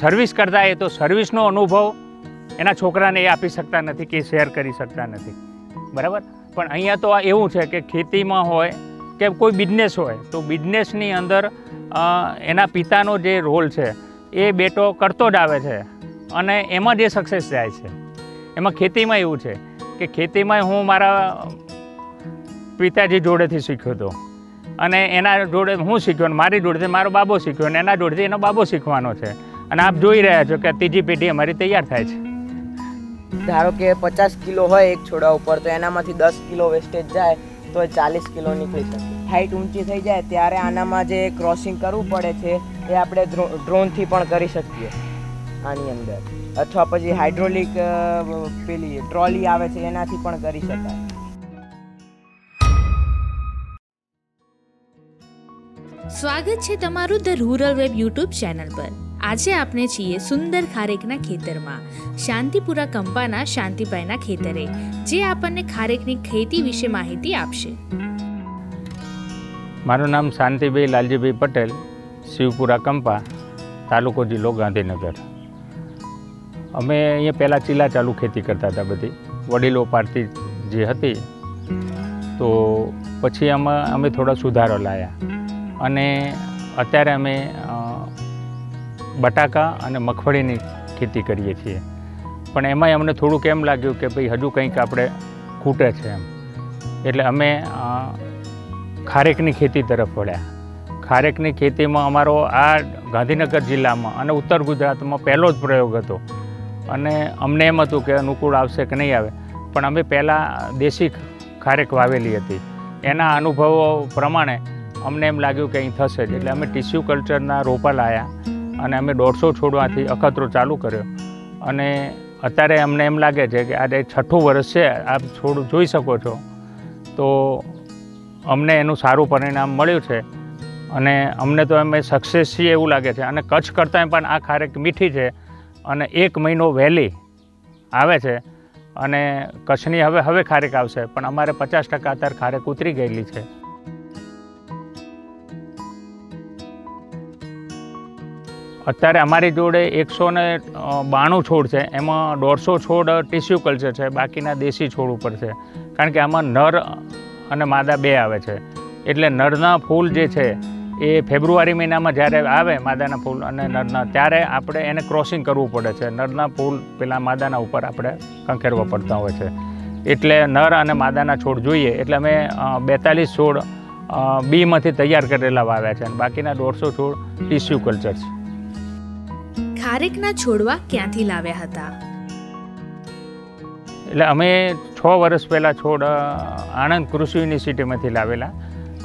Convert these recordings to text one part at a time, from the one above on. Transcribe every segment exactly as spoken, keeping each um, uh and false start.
Service करता है तो सर्विस नो अनुभव एना छोकरा ने आपी सकता नहीं कि शेर करी सकता नहीं बराबर। पण अहींया तो एवं है कि खेती में होय के कोई बिजनेस होय तो बिजनेस नी अंदर एना पिता नो जे रोल है ये बेटो करतो ज आवे छे अने एमां जे सक्सेस जाय छे। एमां खेती में एवं है कि खेती में हूँ मारा पिताजी जोड़े थी शीख्यो तो अने एना जोड़े हूँ शीख्यो मारी जोड़े मारो बाबो शीख्यो ने एना जोड़े एनो बाबो शीखवानो छे अने आप जोई रह्या छो के तीजी पेढ़ी अमारी तैयार थाय छे। धारो के पचास किलो हो एक छोड़ा ऊपर तो एनामांथी दस किलो वेस्टेज जाए तो चालीस किलो निकली सके। हाइट ऊंची थी जाए त्यारे आनामां जे क्रॉसिंग करवू पड़े छे ए आपणे ड्रोन थी पण करी सकीए आनी अंदर अथवा पछी हाइड्रोलिक पेली ट्रॉली आवे छे एनाथी पण करी शकाय। स्वागत छे तमारुं the rural web YouTube channel पर। आजे आपने छीए सुंदर खारेकना खेतरमा शांतिपुरा कंपाना शांतिभाईना खेतरे जे आपने खारेकनी खेती विषे माहिती आपशे। मारू नाम शांतिभाई लालजीभाई पटेल शिवपुरा कंपा तालुको जिलो गांधीनगर। अमे अहीं पहला चीला चालू खेती करता था बधी वडीलो पार्टी जी हती तो पछी आमां अमे थोड़ा सुधारो लाया अने अत्यारे अमे बटाका अने मगफळीनी खेती करीए छीए। पण एमांय अमने थोड़ुंक एम लाग्युं के भाई हजू कंईक आपणे खूटे छे एम एटले अमे खारेकनी खेती तरफ वळ्या। खारेकनी खेतीमां अमारो आ गांधीनगर जिल्लामां अने उत्तर गुजरातमां पहेलो ज प्रयोग हतो अने अमने एम हतुं के अनुकूल आवशे के नहीं आवे पण अमे पहेला देशी खारेक वावेली हती एना अनुभवो प्रमाणे अमने एम लाग्युं के अहीं थशे ज एटले अमे टिश्यू कल्चरना रोपा लाव्या अने अमे दौड़ सौ छोड़वाथी अखतरो चालू कर्यो अने अत्यारे अमने एम लागे छे के आज छठ्ठू वर्ष छे आप छोड़ जोई शको छो तो अमने एनुं सारुं परिणाम मळ्युं छे अने अमने तो अमे सक्सेस छीए एवुं लागे छे। अने कच्छ करतां पण आ खारेक मीठी छे अने एक महीनो वहेली आवे छे अने कच्छनी हवे हवे खारेक आवशे पण अमारे पचास टका अत्यार खारेक उतरी गयेली छे। अत्यारे अमारी जोड़े एक सौ ने बाणु छोड़ है एम दौड़ सौ छोड़ टीश्यू कल्चर है बाकीना देशी छोड़ पर है कारण के आमां नर अने मादा बे आवे छे एटले नरना फूल जे छे ए फेब्रुआरी महीना में ज्यारे आवे मादाना फूल अने नरना त्यारे आपणे एने क्रॉसिंग करवू पड़े छे। नरना फूल पेला मादाना उपर आपणे कंकेरवा पड़ता होय छे एटले नर अने मादाना छोड़ जोईए एटले अमे बेतालीस छोड़ बी मांथी तैयार करेला वाव्या छे बाकीना दौड़ सौ छोड़ टीश्यू कल्चर छे। खारेकना छोड़वा क्यांथी लाव्या हता एटले अमे छ वर्ष पहला छोड़ आणंद कृषि यूनिवर्सिटी में लावेला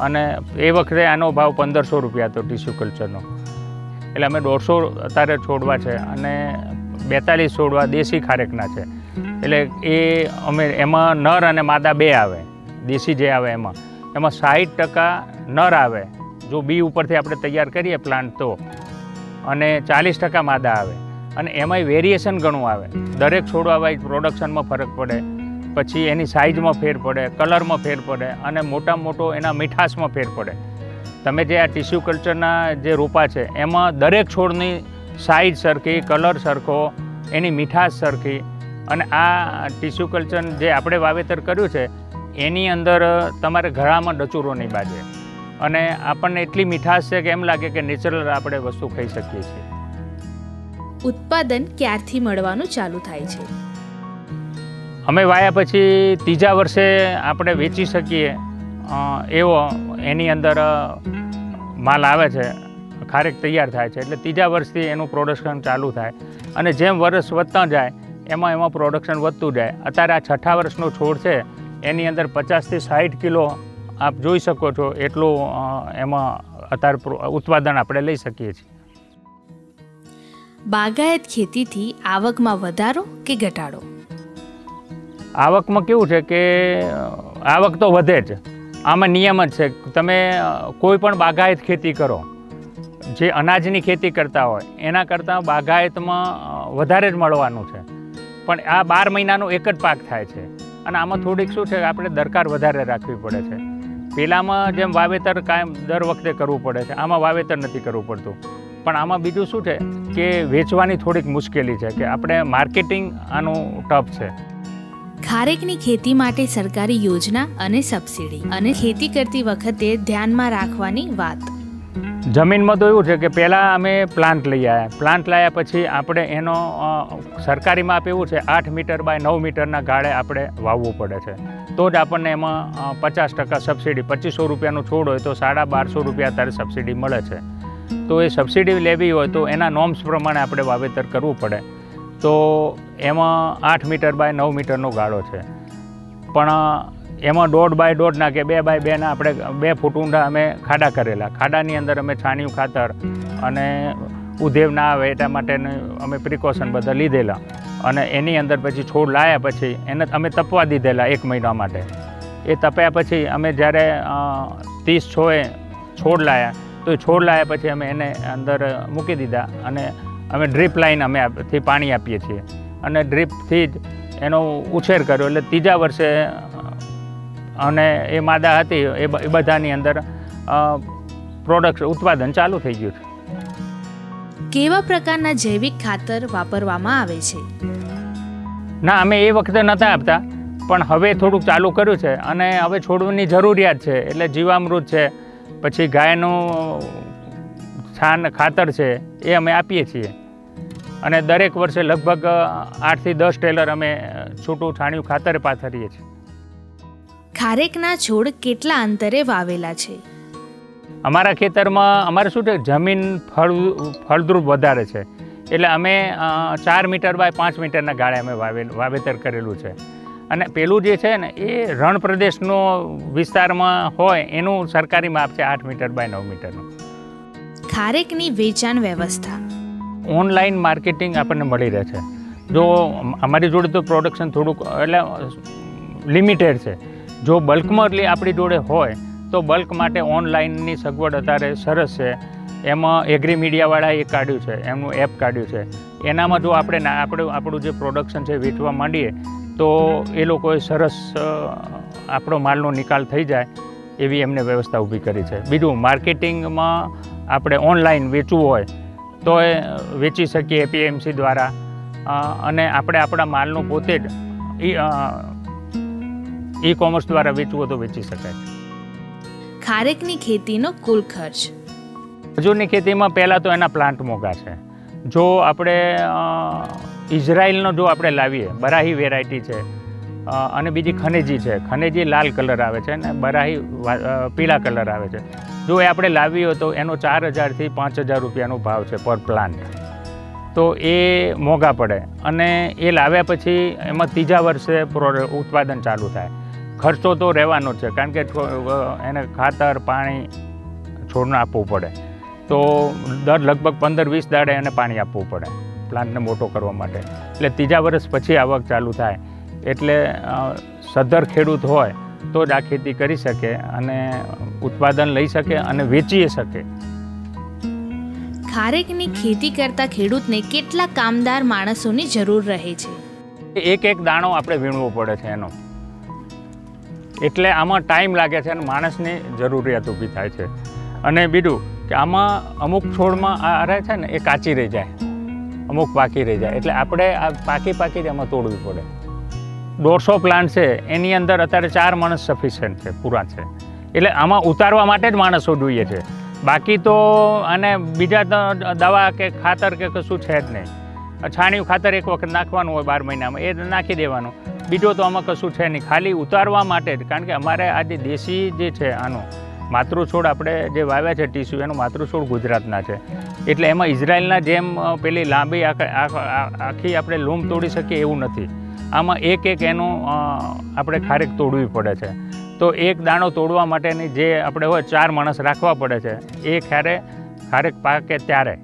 अने ए वखते आनो भाव पंदर सौ रुपया तो टीश्यू कल्चरनो एटले अमे दौड़ सौ अत्यारे छोड़वा छे अने बेतालीस छोड़वा देशी खारेकना छे एटले ए अमे एमां नर अने मादा बे आवे देशी जे आवे एमां एमां साठ टका नर आवे जो बी उपरथी आपणे तैयार करीए प्लांट तो अने चालीस टका मादा आवे अने एमांय वेरिएशन घणुं आवे दरेक छोड़वा वाइज प्रोडक्शन में फरक पड़े पछी एनी साइज में फेर पड़े कलर में फेर पड़े अने मोटा मोटो एना मीठास में फेर पड़े। तमे जे आ टीश्यू कल्चरना जे रोपा छे एमां दरेक छोड़नी साइज सरखी कलर सरखो एनी मीठास सरखी अने आ टीश्यू कल्चर जे आपणे वावेतर कर्युं छे एनी अंदर तमारे घरामां डचूरो नहीं बाजे अने आपने एटली मिठास है कि एम लगे कि नेचरल आपणे वस्तु खाई सकीए छे। उत्पादन क्यारथी मळवानुं चालू थाय छे? अमे वाया पछी तीजा वर्षे आपणे वेची सकीए एवो एनी अंदर माल आवे छे खारेक तैयार थाय छे एटले तीजा वर्षथी एनुं प्रोडक्शन चालू थाय अने जेम वर्ष वधता जाय एमां एमां प्रोडक्शन वधतुं जाय। अत्यारे आ छठ्ठा वर्षनो छोड़ छे एनी अंदर पचास थी साठ किलो आप जोई शको छो एटलो एमां अतार उत्पादन आपणे लई शकीए छीए। बागायत खेतीथी आवकमां वधारो के घटाडो? आवकमां केवुं छे के आवक तो वधे ज आमां नियम ज छे तमे कोई पण बागायत खेती करो जे अनाजनी खेती करता होय एना करता बागायतमां वधारे ज मळवानुं छे पण आ बार महीनानो एक ज पाक थाय छे अने आमां थोड़ीक शुं छे आपणे दरकार वधारे राखवी पड़े छे। पेलामां जेम वावेतर कायम दर वखते करवू पड़े छे आमां वावेतर नथी करवू पड़तुं પણ આમાં બીજું શું છે કે વેચવાની થોડીક મુશ્કેલી છે કે આપણે માર્કેટિંગ આનું ટફ છે। ખારેકની ખેતી માટે સરકારી યોજના અને સબસિડી અને ખેતી કરતી વખતે ધ્યાનમાં રાખવાની વાત। જમીનમાં તો એવું છે કે પહેલાં અમે પ્લાન્ટ લઈ આવ્યા, પ્લાન્ટ લાવ્યા પછી આપણે એનો સરકારી માપ એવું છે આઠ મીટર બાય નવ મીટરના ગાળે આપણે વાવવું પડે છે, તો જ આપણને એમાં પચાસ ટકા સબસિડી, પચીસો રૂપિયાનો છોડ હોય તો સાડા બારસો રૂપિયા અત્યારે સબસિડી મળે છે। તો એ સબસિડી લેવી હોય તો એના નોર્મ્સ પ્રમાણે આપણે વાવેતર કરવું પડે, તો એમાં આઠ મીટર બાય નવ મીટરનો ગાળો છે, પણ એમાં દોઢ બાય દોઢના કે બે બાય બેના આપણે બે ફૂટ ઊંડા અમે ખાડા કરેલા, ખાડાની અંદર અમે છાણિયું ખાતર અને ઉધેવ ના આવે એટલા માટેની અમે પ્રિકોશન બધા લીધેલા, અને એની અંદર પછી છોડ લાવ્યા પછી એને અમે તપવા દીધેલા એક મહિના માટે। એ તપ્યા પછી અમે જ્યારે ત્રીસ છોએ છોડ લાવ્યા, તો એ છોડ લાવ્યા પછી અમે એને અંદર મૂકી દીધા અને અમે ડ્રીપ લાઇન અમે થી પાણી આપીએ છીએ અને ડ્રીપથી જ એનો ઉછેર કર્યો, એટલે ત્રીજા વર્ષે અને એ માદા હતી એ બધાની અંદર પ્રોડક્ટ ઉત્પાદન ચાલુ થઈ ગયું છે। કેવા પ્રકારના જૈવિક ખાતર વાપરવામાં આવે છે? ના, અમે એ વખતે નહોતા આપતા, પણ હવે થોડુંક ચાલુ કર્યું છે અને હવે છોડવાની જરૂરિયાત છે એટલે જીવામૃત છે, પછી ગાયનું છાણ ખાતર છે એ અમે આપીએ છીએ, અને દરેક વર્ષે લગભગ આઠથી દસ ટેલર અમે છૂટું છાણિયું ખાતર પાથરીએ છીએ। ખારેકના છોડ કેટલા અંતરે વાવેલા છે? અમારા ખેતરમાં અમારે શું છે, જમીન ફળ ફળદ્રુપ વધારે છે એટલે અમે ચાર મીટર બાય પાંચ મીટરના ગાળે અમે વાવેલ વાવેતર કરેલું છે, અને પેલું જે છે ને એ રણ પ્રદેશનો વિસ્તારમાં હોય એનું સરકારી માપ છે આઠ મીટર બાય નવ મીટરનું। ખારેકની વેચાણ વ્યવસ્થા ઓનલાઈન માર્કેટિંગ આપણને મળી રહે છે, જો અમારી જોડે તો પ્રોડક્શન થોડુંક એટલે લિમિટેડ છે, જો બલ્કમાં એટલે આપણી જોડે હોય તો બલ્ક માટે ઓનલાઈનની સગવડ અત્યારે સરસ છે, એમાં એગ્રી મીડિયાવાળાએ એ કાઢ્યું છે, એમનું એપ કાઢ્યું છે, એનામાં જો આપણે આપણું આપણું જે પ્રોડક્શન છે વેચવા માંડીએ તો એ લોકોએ સરસ આપણો માલનો નિકાલ થઈ જાય એવી એમને વ્યવસ્થા ઊભી કરી છે। બીજું માર્કેટિંગમાં આપણે ઓનલાઈન વેચવું હોય તો એ વેચી શકીએ એપીએમસી દ્વારા, અને આપણે આપણા માલનું પોતે જ ઈ કોમર્સ દ્વારા વેચવું હોય તો વેચી શકાય। ખારેકની ખેતીનો કુલ ખર્ચ? ખજૂરની ખેતીમાં પહેલાં તો એના પ્લાન્ટ મોંઘા છે, જો આપણે ઇઝરાયલનો જો આપણે લાવીએ બરાહી વેરાયટી છે અને બીજી ખનેજી છે, ખનેજી લાલ કલર આવે છે અને બરાહી પીળા કલર આવે છે, જો એ આપણે લાવી હોય તો એનો ચાર હજારથી પાંચ હજાર રૂપિયાનો ભાવ છે પર પ્લાન્ટ, તો એ મોંઘા પડે, અને એ લાવ્યા પછી એમાં ત્રીજા વર્ષે ઉત્પાદન ચાલુ થાય, ખર્ચો તો રહેવાનો જ છે કારણ કે એને ખાતર પાણી છોડને આપવું પડે, તો દર લગભગ પંદર વીસ દાડે એને પાણી આપવું પડે પ્લાન્ટને મોટો કરવા માટે, એટલે ત્રીજા વર્ષ પછી આવક ચાલુ થાય, એટલે સદ્ધર ખેડૂત હોય તો જ આ ખેતી કરી શકે અને ઉત્પાદન લઈ શકે અને વેચી શકે। ખારેકની ખેતી કરતા ખેડૂતને કેટલા કામદાર માણસોની જરૂર રહે છે? એક એક દાણો આપણે વીણવો પડે છે એનો, એટલે આમાં ટાઈમ લાગે છે અને માણસની જરૂરિયાત ઊભી થાય છે, અને બીજું કે આમાં અમુક છોડમાં આ રહે છે ને એ કાચી રહી જાય, અમુક પાકી રહી જાય, એટલે આપણે આ પાકી પાકી જ આમાં તોડવી પડે। દોઢસો પ્લાન્ટ છે એની અંદર અત્યારે ચાર માણસ સફિશિયન્ટ છે, પૂરા છે, એટલે આમાં ઉતારવા માટે જ માણસો જોઈએ છે, બાકી તો અને બીજા દવા કે ખાતર કે કશું છે જ નહીં, છાણિયું ખાતર એક વખત નાખવાનું હોય બાર મહિનામાં એ નાખી દેવાનું, બીજો તો આમાં કશું છે નહીં, ખાલી ઉતારવા માટે જ, કારણ કે અમારે આ જે દેશી જે છે આનો માતૃ છોડ આપણે જે વાવ્યા છે ટીસ્યુ એનો માતૃ છોડ ગુજરાતના છે, એટલે એમાં ઇઝરાયલના જેમ પેલી લાંબી આખી આપણે લૂમ તોડી શકીએ એવું નથી, આમાં એક એક એનું આપણે ખારેક તોડવી પડે છે, તો એક દાણો તોડવા માટેની જે આપણે હોય ચાર માણસ રાખવા પડે છે, એ ખારે ખારેક પાકે ત્યારે